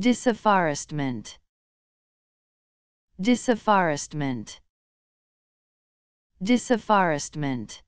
Disafforestment. Disafforestment. Disafforestment.